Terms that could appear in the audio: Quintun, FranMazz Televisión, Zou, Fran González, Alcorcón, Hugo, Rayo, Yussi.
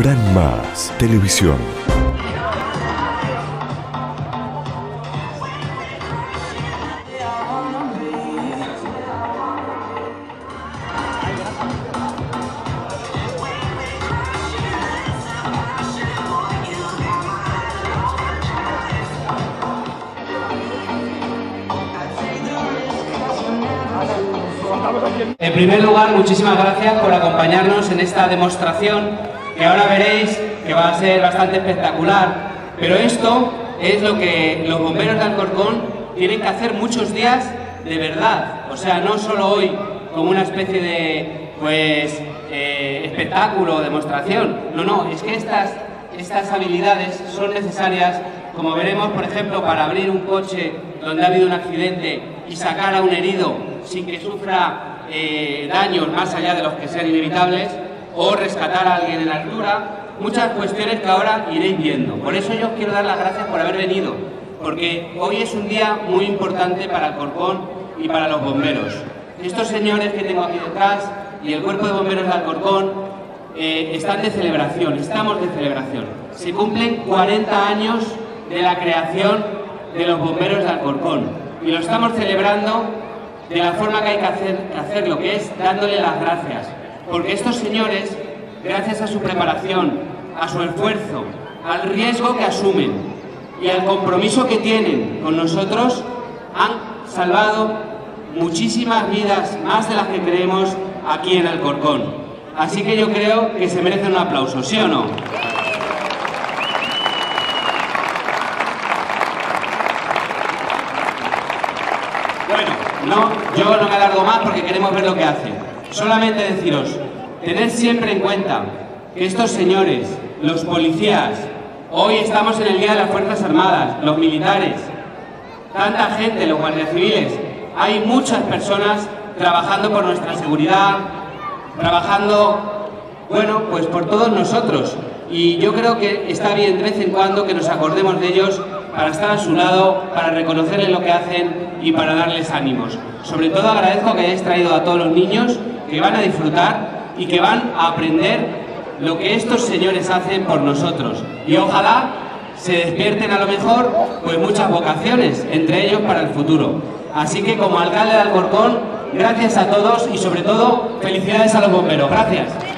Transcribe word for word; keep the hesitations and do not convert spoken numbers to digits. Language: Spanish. FranMazz Televisión. En primer lugar, muchísimas gracias por acompañarnos en esta demostración que ahora veréis que va a ser bastante espectacular, pero esto es lo que los bomberos de Alcorcón tienen que hacer muchos días de verdad, o sea, no solo hoy como una especie de pues eh, espectáculo o demostración, no, no, es que estas, estas habilidades son necesarias, como veremos, por ejemplo, para abrir un coche donde ha habido un accidente y sacar a un herido sin que sufra Eh, daños más allá de los que sean inevitables, o rescatar a alguien en la altura, muchas cuestiones que ahora iréis viendo. Por eso yo os quiero dar las gracias por haber venido, porque hoy es un día muy importante para Alcorcón y para los bomberos. Estos señores que tengo aquí detrás y el cuerpo de bomberos de Alcorcón eh, están de celebración, estamos de celebración. Se cumplen cuarenta años de la creación de los bomberos de Alcorcón y lo estamos celebrando de la forma que hay que, hacer, que hacerlo, que es dándole las gracias. Porque estos señores, gracias a su preparación, a su esfuerzo, al riesgo que asumen y al compromiso que tienen con nosotros, han salvado muchísimas vidas, más de las que creemos aquí en Alcorcón. Así que yo creo que se merecen un aplauso, ¿sí o no? No, yo no me alargo más porque queremos ver lo que hacen. Solamente deciros, tened siempre en cuenta que estos señores, los policías, hoy estamos en el Día de las Fuerzas Armadas, los militares, tanta gente, los guardias civiles, hay muchas personas trabajando por nuestra seguridad, trabajando, bueno, pues por todos nosotros. Y yo creo que está bien de vez en cuando que nos acordemos de ellos para estar a su lado, para reconocerles lo que hacen y para darles ánimos. Sobre todo agradezco que hayáis traído a todos los niños que van a disfrutar y que van a aprender lo que estos señores hacen por nosotros. Y ojalá se despierten a lo mejor pues muchas vocaciones, entre ellos para el futuro. Así que como alcalde de Alcorcón, gracias a todos y sobre todo felicidades a los bomberos. Gracias.